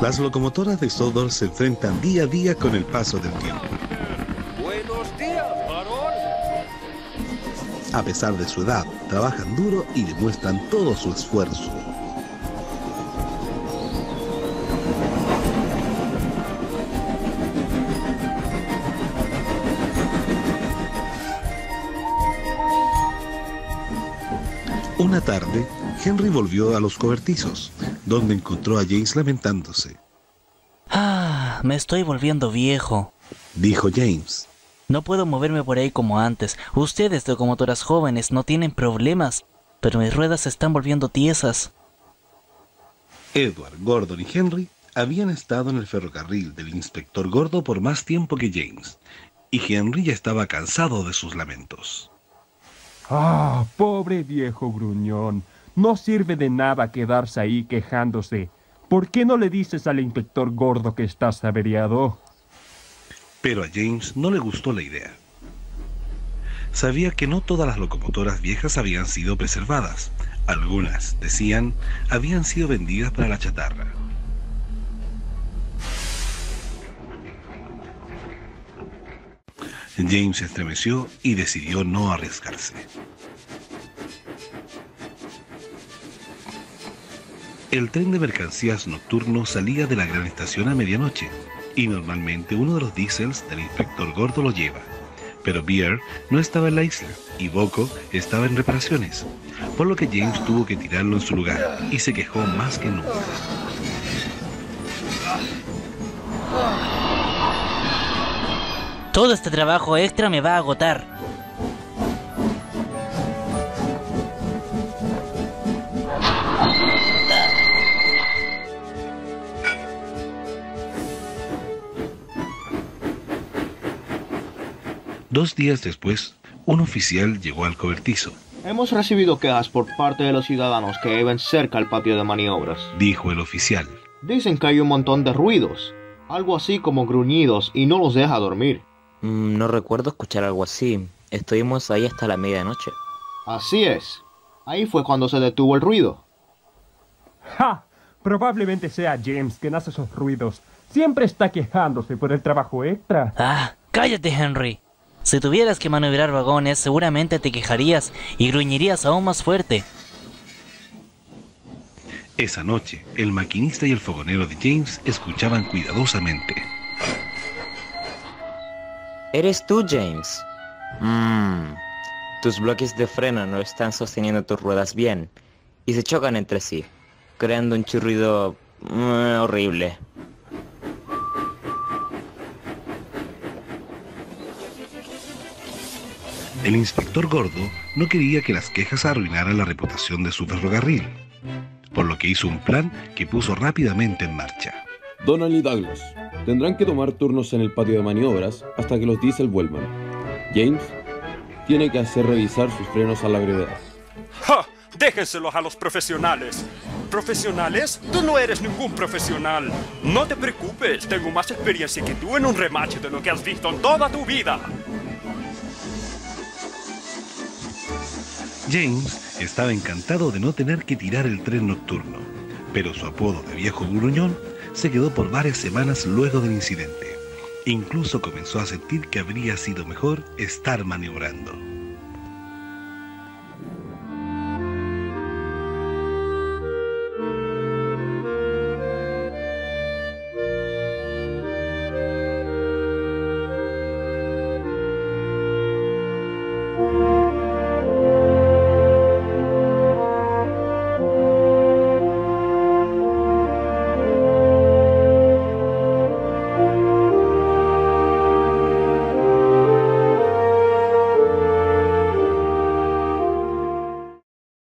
Las locomotoras de Sodor se enfrentan día a día con el paso del tiempo. ¡Buenos días, varón! A pesar de su edad, trabajan duro y demuestran todo su esfuerzo. Una tarde, Henry volvió a los cobertizos, donde encontró a James lamentándose. «Ah, me estoy volviendo viejo», dijo James. «No puedo moverme por ahí como antes. Ustedes, locomotoras jóvenes, no tienen problemas, pero mis ruedas se están volviendo tiesas». Edward, Gordon y Henry habían estado en el ferrocarril del Inspector Gordo por más tiempo que James, y Henry ya estaba cansado de sus lamentos. «¡Ah, pobre viejo gruñón! No sirve de nada quedarse ahí quejándose. ¿Por qué no le dices al inspector Gordo que estás averiado?» Pero a James no le gustó la idea. Sabía que no todas las locomotoras viejas habían sido preservadas. Algunas, decían, habían sido vendidas para la chatarra. James se estremeció y decidió no arriesgarse. El tren de mercancías nocturno salía de la gran estación a medianoche, y normalmente uno de los diésels del inspector Gordo lo lleva. Pero Bear no estaba en la isla, y Boco estaba en reparaciones, por lo que James tuvo que tirarlo en su lugar, y se quejó más que nunca. «Todo este trabajo extra me va a agotar». Dos días después, un oficial llegó al cobertizo. «Hemos recibido quejas por parte de los ciudadanos que viven cerca al patio de maniobras», dijo el oficial. «Dicen que hay un montón de ruidos, algo así como gruñidos, y no los deja dormir». «No recuerdo escuchar algo así. Estuvimos ahí hasta la medianoche». «Así es. Ahí fue cuando se detuvo el ruido». «¡Ja! Probablemente sea James quien hace esos ruidos. Siempre está quejándose por el trabajo extra». «¡Ah! ¡Cállate, Henry! Si tuvieras que maniobrar vagones, seguramente te quejarías y gruñirías aún más fuerte». Esa noche, el maquinista y el fogonero de James escuchaban cuidadosamente. «¿Eres tú, James? Tus bloques de freno no están sosteniendo tus ruedas bien, y se chocan entre sí, creando un chirrido horrible». El inspector Gordo no quería que las quejas arruinaran la reputación de su ferrocarril, por lo que hizo un plan que puso rápidamente en marcha. «Donald y Douglas tendrán que tomar turnos en el patio de maniobras hasta que los diésel vuelvan. James tiene que hacer revisar sus frenos a la brevedad». «¡Ja! Déjenselos a los profesionales». «¿Profesionales? Tú no eres ningún profesional. No te preocupes, tengo más experiencia que tú en un remache de lo que has visto en toda tu vida». James estaba encantado de no tener que tirar el tren nocturno, pero su apodo de viejo gruñón se quedó por varias semanas luego del incidente. Incluso comenzó a sentir que habría sido mejor estar maniobrando.